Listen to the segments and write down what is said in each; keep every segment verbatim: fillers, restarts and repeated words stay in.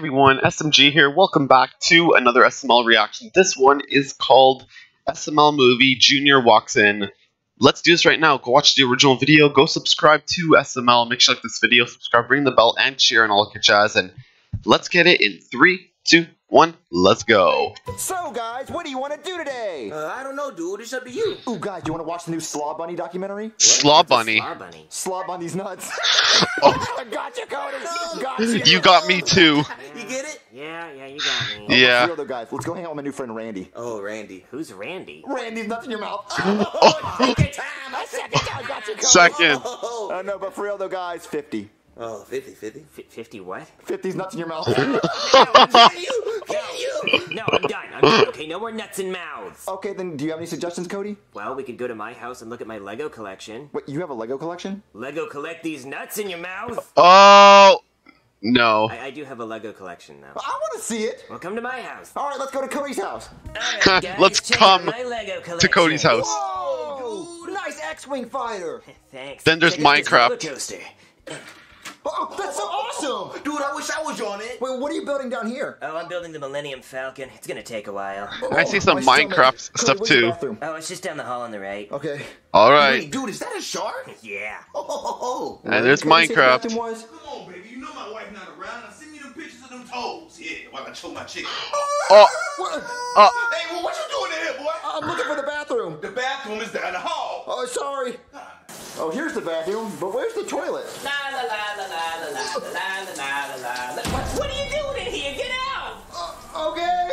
everyone, S M G here. Welcome back to another S M L reaction. This one is called S M L Movie Junior Walks In. Let's do this right now. Go watch the original video. Go subscribe to S M L. Make sure you like this video, subscribe, ring the bell, and share and all that good jazz. And let's get it in three, two, one. Let's go. So, guys, what do you want to do today? Uh, I don't know, dude. It's up to you. Ooh, guys, you want to watch the new Slaw Bunny documentary? What? Slaw Bunny. Slaw Bunny. Slaw Bunny's nuts. Oh. Gotcha, Cody. No. Gotcha. You got me too. You get it? Yeah, yeah, you got me. Yeah. Other guys, let's go hang out with my new friend Randy. Oh, Randy. Who's Randy? Randy's nuts in your mouth. Oh, oh. Second time. I second time. Gotcha, Cody. Second. Oh. Uh, no, but for real though, guys, fifty. Oh, fifty, fifty? fifty what? fifty's nuts in your mouth. Can you? Can you? No, I'm done. I'm done. Okay, no more nuts in mouths. Okay, then do you have any suggestions, Cody? Well, we could go to my house and look at my Lego collection. Wait, you have a Lego collection? Lego collect these nuts in your mouth? Oh! No. I, I do have a Lego collection, though. I want to see it. Well, come to my house. All right, let's go to Cody's house. All right, guys, let's come my Lego collection. To Cody's house. Whoa! Dude, nice X-Wing fighter. Thanks. Then there's Minecraft. Coaster. Oh, that's so awesome! Dude, I wish I was on it! Wait, what are you building down here? Oh, I'm building the Millennium Falcon. It's gonna take a while. Oh, I see some I Minecraft stuff, Cody, too. Bathroom? Oh, it's just down the hall on the right. Okay. Alright. Hey, dude, is that a shark? Yeah. Oh, oh, oh. And there's Cody Minecraft. The was? Come on, baby. You know my wife not around. I send you them pictures of them toes. Yeah, while I choke my chicken. Oh! Oh. Oh. Hey, well, what you doing in here, boy? I'm looking for the bathroom. The bathroom is down the hall. Oh, sorry. Oh, here's the bathroom, but where's the toilet? La la la la la la la la la la. What are you doing in here? Get out! Uh, okay.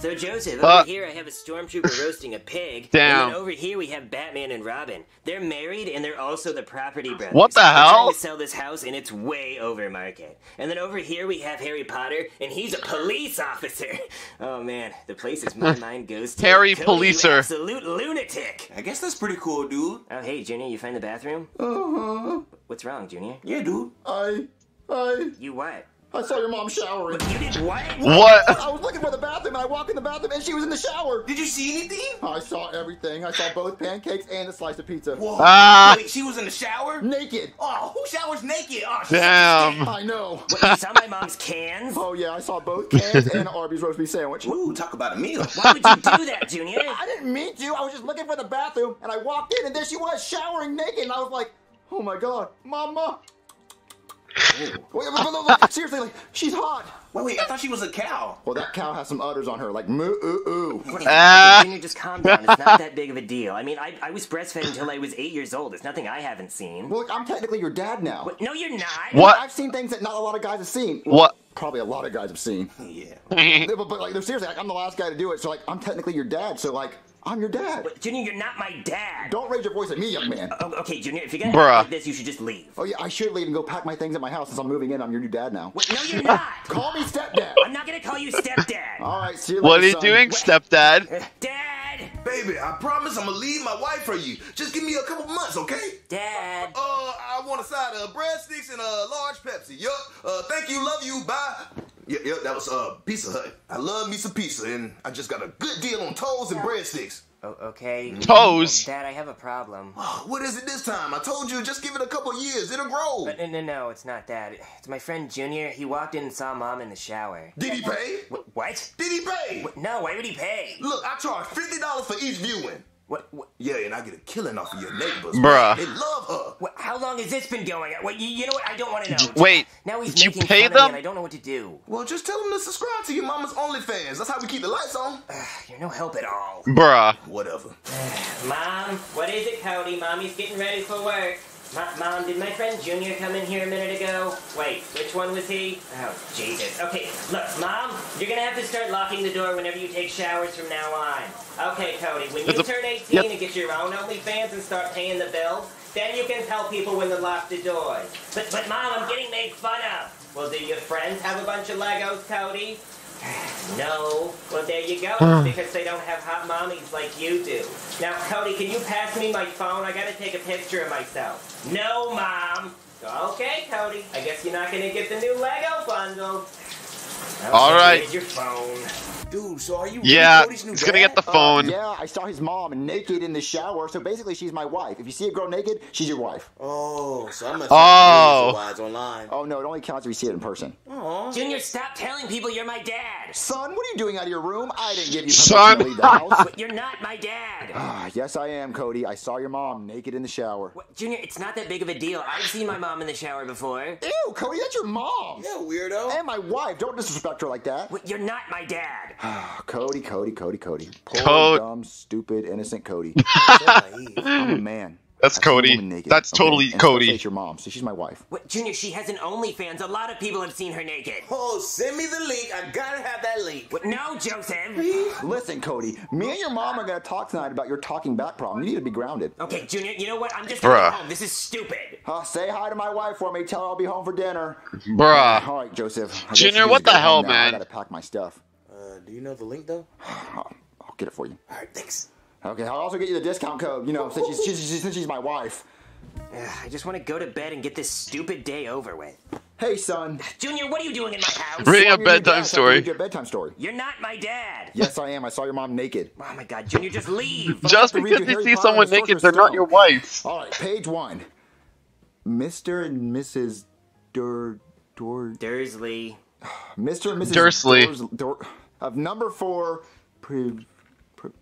So Joseph, uh, over here I have a stormtrooper roasting a pig. Damn. And over here we have Batman and Robin. They're married and they're also the property brothers. What the hell? They're trying to sell this house and it's way over market. And then over here we have Harry Potter and he's a police officer. Oh man, the place is my mind goes to. Harry Cody, Policer. You absolute lunatic. I guess that's pretty cool, dude. Oh hey, Junior, you find the bathroom? Uh-huh. What's wrong, Junior? Yeah, dude. I, I. You what? I saw your mom showering. But you did what? What? I was looking for the bathroom, and I walked in the bathroom, and she was in the shower. Did you see anything? I saw everything. I saw both pancakes and a slice of pizza. Whoa. Ah. Wait, she was in the shower? Naked. Oh, who showers naked? Oh, damn. I know. Wait, you saw my mom's cans? Oh, yeah, I saw both cans and an Arby's roast beef sandwich. Ooh, talk about a meal. Why would you do that, Junior? I didn't mean to. I was just looking for the bathroom, and I walked in, and there she was showering naked, and I was like, oh, my God, Mama. Wait, wait, wait, wait, wait. Seriously, like, she's hot. Wait, wait, I thought she was a cow. Well, that cow has some udders on her, like moo oo oo. Hey, uh, Junior, just calm down. It's not that big of a deal. I mean, I, I was breastfed until I was eight years old. It's nothing I haven't seen. Well, look, I'm technically your dad now. What? No, you're not. What? I've seen things that not a lot of guys have seen. Well, what? Probably a lot of guys have seen. Yeah. but, but like, seriously, like, I'm the last guy to do it, so like, I'm technically your dad. So like. I'm your dad. But Junior, you're not my dad. Don't raise your voice at me, young man. Oh, okay, Junior, if you're going to act like this, you should just leave. Oh, yeah, I should leave and go pack my things at my house since I'm moving in. I'm your new dad now. Wait, no, you're not. Call me stepdad. I'm not going to call you stepdad. All right, see you later, What are you son. doing, Wait. stepdad? Dad. Baby, I promise I'm going to leave my wife for you. Just give me a couple months, okay? Dad. Uh, I want a side of breadsticks and a large Pepsi. Yup. Uh, thank you, love you, bye. Yep, yeah, yep, yeah, that was uh, Pizza Hut. I love me some pizza, and I just got a good deal on toes and breadsticks. Oh, okay. Toes? Dad, I have a problem. Oh, what is it this time? I told you, just give it a couple years. It'll grow. But, no, no, no, it's not that. It's my friend Junior. He walked in and saw Mom in the shower. Did he pay? Wh what? Did he pay? Wh no, why would he pay? Look, I charge fifty dollars for each viewing. What, what? Yeah, and I get a killing off of your neighbors. Bruh. They love her. What, how long has this been going on? Wait, you, you know what? I don't want to know. Wait, now he's did making you pay fun them? Of me and I don't know what to do. Well, just tell him to subscribe to your mama's OnlyFans. That's how we keep the lights on. Uh, you're no help at all. Bruh. Whatever. Mom, what is it, Cody? Mommy's getting ready for work. My, Mom, did my friend Junior come in here a minute ago? Wait, which one was he? Oh, Jesus. Okay, look, Mom, you're going to have to start locking the door whenever you take showers from now on. Okay, Cody, when you turn eighteen yep. and get your own OnlyFans and start paying the bills, then you can tell people when to lock the doors. But, but Mom, I'm getting made fun of. Well, do your friends have a bunch of Legos, Cody? No. Well, there you go. Mm. Because they don't have hot mommies like you do. Now, Cody, can you pass me my phone? I gotta take a picture of myself. No, Mom. Okay, Cody. I guess you're not gonna get the new Lego bundle. All right. Here's your phone. dude, so are you yeah, really Cody's new he's dad? Gonna get the phone. Uh, yeah, I saw his mom naked in the shower, so basically she's my wife. If you see a girl naked, she's your wife. Oh, so I'm a oh. wives online. Oh, no, it only counts if you see it in person. Aww. Junior, stop telling people you're my dad. Son, what are you doing out of your room? I didn't give you permission to leave the house. But you're not my dad. Uh, yes, I am, Cody. I saw your mom naked in the shower. What, Junior, it's not that big of a deal. I've seen my mom in the shower before. Ew, Cody, that's your mom. Yeah, weirdo. And my wife. Don't disrespect her like that. What, you're not my dad. Cody, Cody, Cody, Cody. Poor, Code. dumb, stupid, innocent Cody. I'm a man. That's I've Cody. That's okay. totally and Cody. Your mom, so she's my wife. What, Junior, she has an OnlyFans. A lot of people have seen her naked. Oh, send me the link. I gotta have that link. What, no, Joseph. Listen, Cody. Me and your mom are gonna talk tonight about your talking back problem. You need to be grounded. Okay, Junior. You know what? I'm just Bruh. home. This is stupid. Uh, say hi to my wife for me. Tell her I'll be home for dinner. Bruh. All right, Joseph. Junior, what the hell, man? I gotta pack my stuff. Uh, do you know the link though? I'll, I'll get it for you. All right, thanks. Okay, I'll also get you the discount code, you know, since she's, she's, she's, since she's my wife. I just want to go to bed and get this stupid day over with. Hey, son. Junior, what are you doing in my house? Reading so a bedtime dad, story. Read your bedtime story. You're not my dad. Yes, I am. I saw your mom naked. Oh, my God. Junior, just leave. Just because you see someone naked, they're not your wife. All right, page one. Mister and Missus Dur... Dur... Dursley. Mister and Missus Dursley. Dur, of number four... Pre,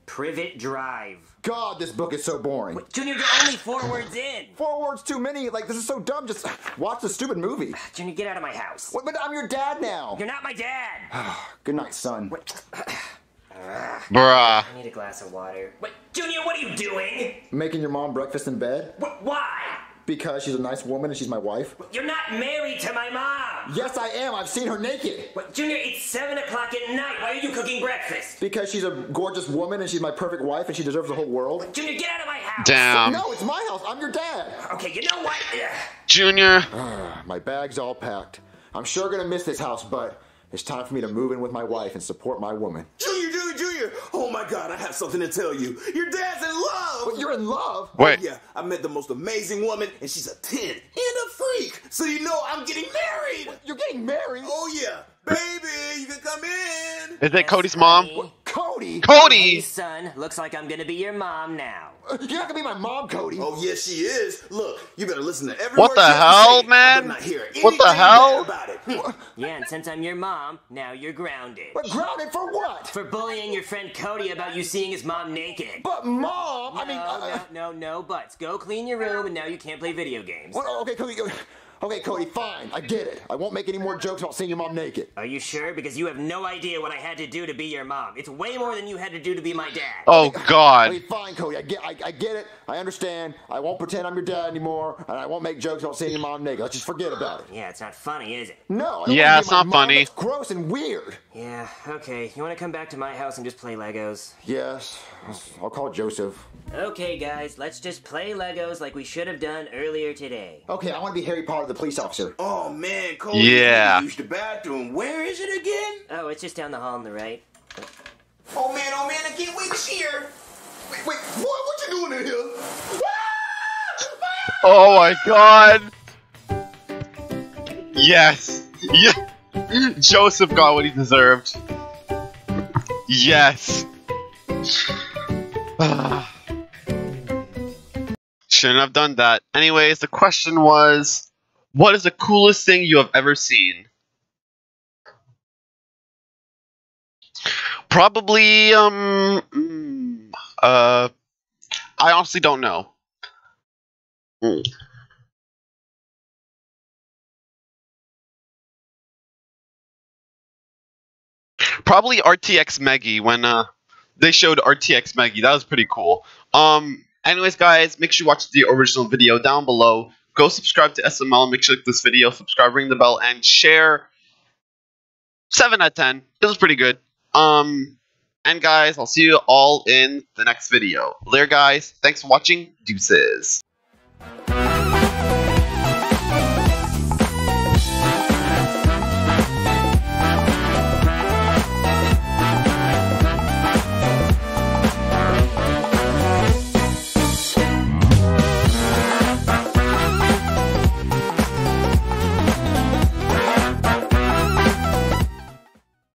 Privet Drive. God, this book is so boring. Wait, Junior, you're only four words in. Four words too many. Like, this is so dumb. Just watch the stupid movie. Junior, get out of my house. Wait, but I'm your dad now. You're not my dad. Good night, son. Uh, Bruh. I need a glass of water. Wait, Junior, what are you doing? Making your mom breakfast in bed. What, why? Because she's a nice woman and she's my wife. You're not married to my mom. Yes, I am. I've seen her naked. What, Junior, it's seven o'clock at night. Why are you cooking breakfast? Because she's a gorgeous woman and she's my perfect wife and she deserves the whole world. What, Junior, get out of my house. Damn. No, it's my house. I'm your dad. Okay, you know what? Junior. Uh, my bag's all packed. I'm sure going to miss this house, but it's time for me to move in with my wife and support my woman. Junior, Junior, Junior. Oh, my God. I have something to tell you. Your dad's in love. But you're in love? Wait. Oh, yeah. I met the most amazing woman, and she's a ten and a freak. So you know I'm getting married. What? You're getting married? Oh, yeah. Baby, you can come in. Is that yes, Cody's mom? What? Cody? Cody? Hey, son. Looks like I'm going to be your mom now. You're not going to be my mom, Cody. Oh, yes, she is. Look, you better listen to every What the hell, man? Not what the hell? About it. Yeah, and since I'm your mom, now you're grounded. But grounded for what? For bullying your friend Cody about you seeing his mom naked. But, Mom, no, I mean... Uh, no, no, no buts. Go clean your room, and now you can't play video games. What? Okay, Cody, go... Okay, Cody, fine. I get it. I won't make any more jokes about seeing your mom naked. Are you sure? Because you have no idea what I had to do to be your mom. It's way more than you had to do to be my dad. Oh, God. Okay, fine, Cody. I get, I, I get it. I understand. I won't pretend I'm your dad anymore, and I won't make jokes about seeing your mom naked. Let's just forget about it. Yeah, it's not funny, is it? No. Yeah, it's not funny. It's gross and weird. Yeah, okay. You want to come back to my house and just play Legos? Yes. I'll call Joseph. Okay, guys. Let's just play Legos like we should have done earlier today. Okay, I want to be Harry Potter the police officer. Oh, man, Cody. Yeah. Use the bathroom. Where is it again? Oh, it's just down the hall on the right. Oh, man, oh, man, I can't wait to see her. Wait, wait, boy, what you doing in here? Oh, my God. Yes. Yeah. Joseph got what he deserved. Yes. Shouldn't have done that. Anyways, the question was, what is the coolest thing you have ever seen? Probably, um, uh, I honestly don't know. Mm. Probably R T X Meggy when uh, they showed R T X Meggy. That was pretty cool. Um, anyways, guys, make sure you watch the original video down below. Go subscribe to S M L. Make sure you like this video. Subscribe, ring the bell, and share. seven out of ten. It was pretty good. Um, and, guys, I'll see you all in the next video. Later, guys. Thanks for watching. Deuces.